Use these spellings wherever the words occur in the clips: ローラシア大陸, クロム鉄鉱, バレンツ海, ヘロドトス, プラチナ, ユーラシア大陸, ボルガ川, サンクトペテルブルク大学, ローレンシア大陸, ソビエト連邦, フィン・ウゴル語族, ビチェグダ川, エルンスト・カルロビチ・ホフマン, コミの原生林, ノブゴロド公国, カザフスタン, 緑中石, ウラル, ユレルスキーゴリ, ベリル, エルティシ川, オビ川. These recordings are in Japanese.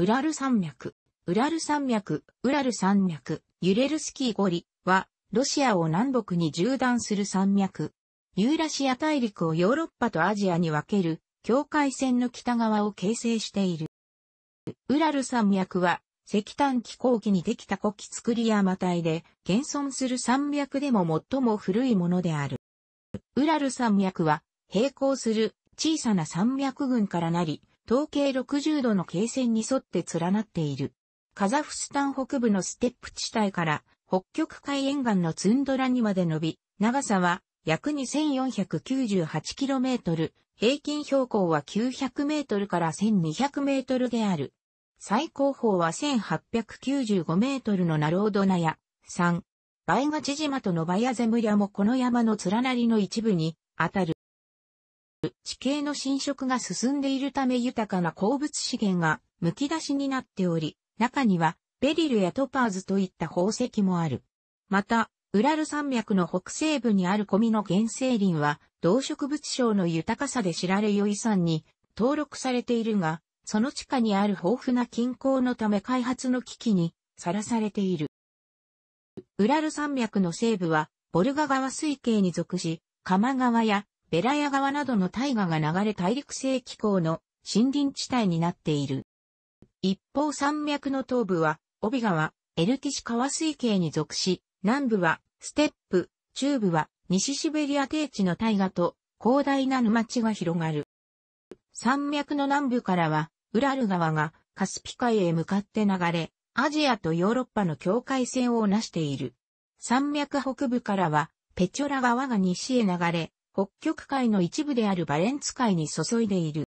ウラル山脈、ユレルスキーゴリは、ロシアを南北に縦断する山脈。ユーラシア大陸をヨーロッパとアジアに分ける、境界線の北側を形成している。ウラル山脈は、石炭気候期にできた古木造山帯で、現存する山脈でも最も古いものである。ウラル山脈は、並行する小さな山脈群からなり、東経60度の経線に沿って連なっている。カザフスタン北部のステップ地帯から、北極海沿岸のツンドラにまで伸び、長さは約 2498km、平均標高は 900m から 1200m である。最高峰は 1895m のナロードナヤ山、バイガチ島とノバヤゼムリャもこの山の連なりの一部にあたる。地形の侵食が進んでいるため豊かな鉱物資源がむき出しになっており、中にはベリルやトパーズといった宝石もある。また、ウラル山脈の北西部にあるコミの原生林は、動植物相の豊かさで知られよ遺産に登録されているが、その地下にある豊富な金鉱のため開発の危機にさらされている。ウラル山脈の西部は、ボルガ川水系に属し、カマ川やベラヤ川などの大河が流れ大陸性気候の森林地帯になっている。一方山脈の東部は、オビ川、エルティシ川水系に属し、南部はステップ、中部は西シベリア低地の大河と広大な沼地が広がる。山脈の南部からは、ウラル川がカスピ海へ向かって流れ、アジアとヨーロッパの境界線をなしている。山脈北部からは、ペチョラ川が西へ流れ、北極海の一部であるバレンツ海に注いでいる。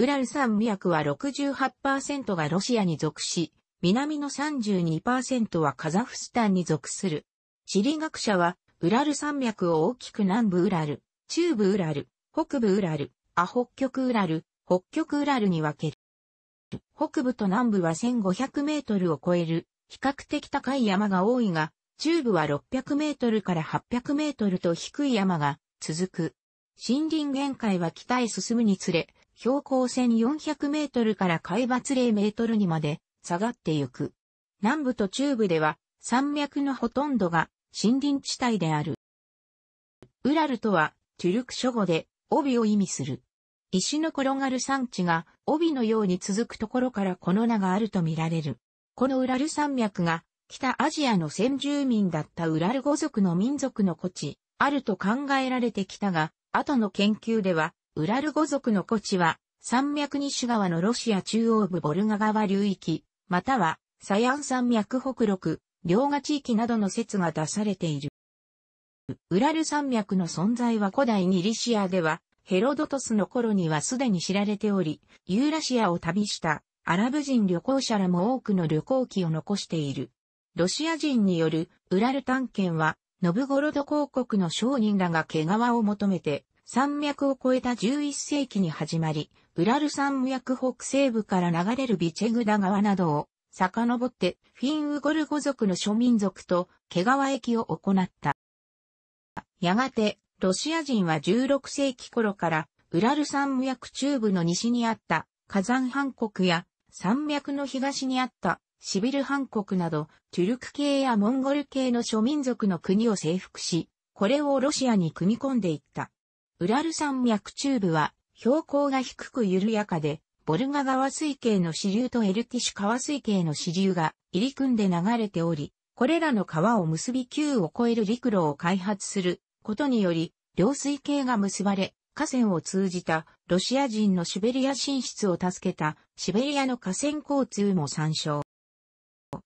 ウラル山脈は 68% がロシアに属し、南の 32% はカザフスタンに属する。地理学者は、ウラル山脈を大きく南部ウラル、中部ウラル、北部ウラル、北極ウラルに分ける。北部と南部は 1500メートルを超える、比較的高い山が多いが、中部は600メートルから800メートルと低い山が続く。森林限界は北へ進むにつれ、標高1400メートルから海抜0メートルにまで下がってゆく。南部と中部では山脈のほとんどが森林地帯である。ウラルとはトゥルク書語で帯を意味する。石の転がる山地が帯のように続くところからこの名があるとみられる。このウラル山脈が北アジアの先住民だったウラル語族の民族の故地、あると考えられてきたが、後の研究では、ウラル語族の故地は、山脈西側のロシア中央部ボルガ川流域、または、サヤン山脈北麓、両河地域などの説が出されている。ウラル山脈の存在は古代ギリシアでは、ヘロドトスの頃にはすでに知られており、ユーラシアを旅したアラブ人旅行者らも多くの旅行記を残している。ロシア人によるウラル探検は、ノブゴロド公国の商人らが毛皮を求めて、山脈を越えた11世紀に始まり、ウラル山脈北西部から流れるビチェグダ川などを遡ってフィン・ウゴル語族の諸民族と毛皮易を行った。やがてロシア人は16世紀頃からウラル山脈中部の西にあったカザン半国や山脈の東にあったシビル半国などトゥルク系やモンゴル系の諸民族の国を征服し、これをロシアに組み込んでいった。ウラル山脈中部は標高が低く緩やかで、ボルガ川水系の支流とエルティシュ川水系の支流が入り組んで流れており、これらの川を結び9を超える陸路を開発することにより、両水系が結ばれ、河川を通じたロシア人のシベリア進出を助けたシベリアの河川交通も参照。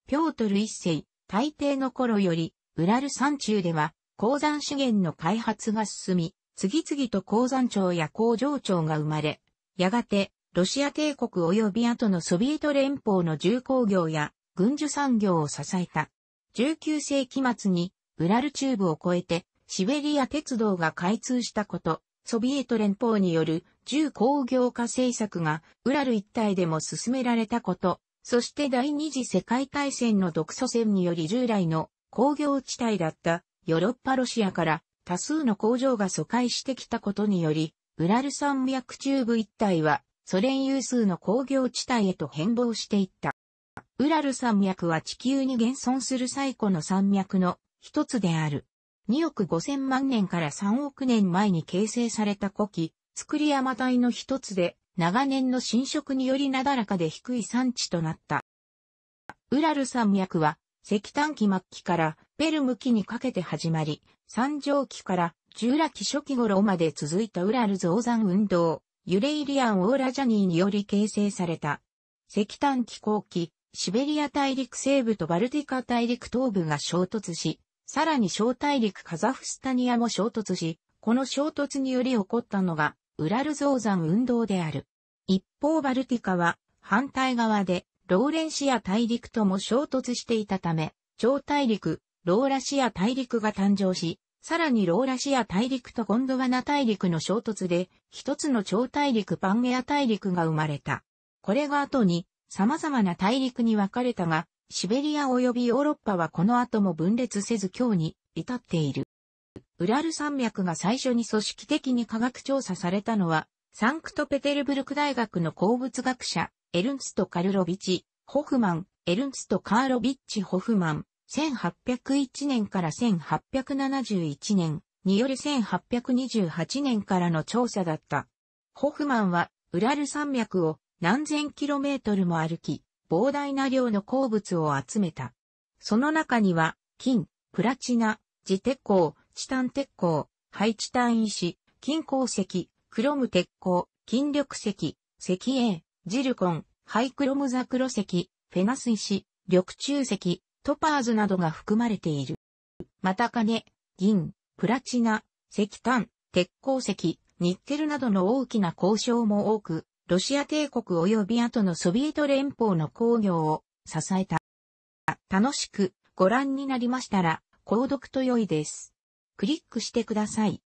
ピョートル一世、大帝の頃より、ウラル山中では鉱山資源の開発が進み、次々と鉱山庁や工場庁が生まれ、やがてロシア帝国及び後のソビエト連邦の重工業や軍需産業を支えた。19世紀末にウラル中部を越えてシベリア鉄道が開通したこと、ソビエト連邦による重工業化政策がウラル一帯でも進められたこと、そして第二次世界大戦の独ソ戦により従来の工業地帯だったヨーロッパロシアから多数の工場が疎開してきたことにより、ウラル山脈中部一帯はソ連有数の工業地帯へと変貌していった。ウラル山脈は地球に現存する最古の山脈の一つである。2億5000万年から3億年前に形成された古希、造山帯の一つで、長年の浸食によりなだらかで低い山地となった。ウラル山脈は、石炭紀末期からペルム紀にかけて始まり、三畳紀からジュラ紀初期頃まで続いたウラル増産運動、ユレイリアン・オーラジャニーにより形成された。石炭紀後期、シベリア大陸西部とバルティカ大陸東部が衝突し、さらに小大陸カザフスタニアも衝突し、この衝突により起こったのが、ウラル増産運動である。一方バルティカは、反対側で、ローレンシア大陸とも衝突していたため、超大陸、ローラシア大陸が誕生し、さらにローラシア大陸とゴンドワナ大陸の衝突で、一つの超大陸パンゲア大陸が生まれた。これが後に、様々な大陸に分かれたが、シベリア及びヨーロッパはこの後も分裂せず今日に至っている。ウラル山脈が最初に組織的に科学調査されたのは、サンクトペテルブルク大学の鉱物学者、エルンスト・カルロビチ・ホフマン、1801年から1871年により1828年からの調査だった。ホフマンは、ウラル山脈を何千キロメートルも歩き、膨大な量の鉱物を集めた。その中には、金、プラチナ、磁鉄鉱、チタン鉄鉱、廃チタン石、金鉱石、クロム鉄鉱、金緑石、石英、ジルコン、廃クロムザクロ石、フェナス石、緑中石、トパーズなどが含まれている。また金、銀、プラチナ、石炭、鉄鉱石、ニッケルなどの大きな鉱床も多く、ロシア帝国及び後のソビエト連邦の工業を支えた。楽しくご覧になりましたら購読と良いです。クリックしてください。